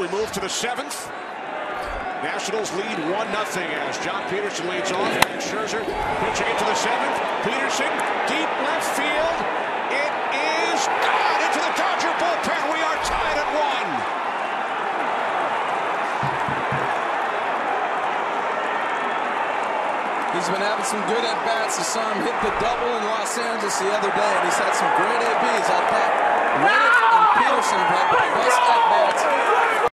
We move to the seventh. Nationals lead 1-0 as Joc Pederson leads off. And Scherzer pitching into the seventh. Pederson, deep left field. It is gone into the Dodger bullpen. We are tied at 1. He's been having some good at-bats. I saw him hit the double in Los Angeles the other day, and he's had some great ABs. I thought Reddick and Pederson have had the best at-bats.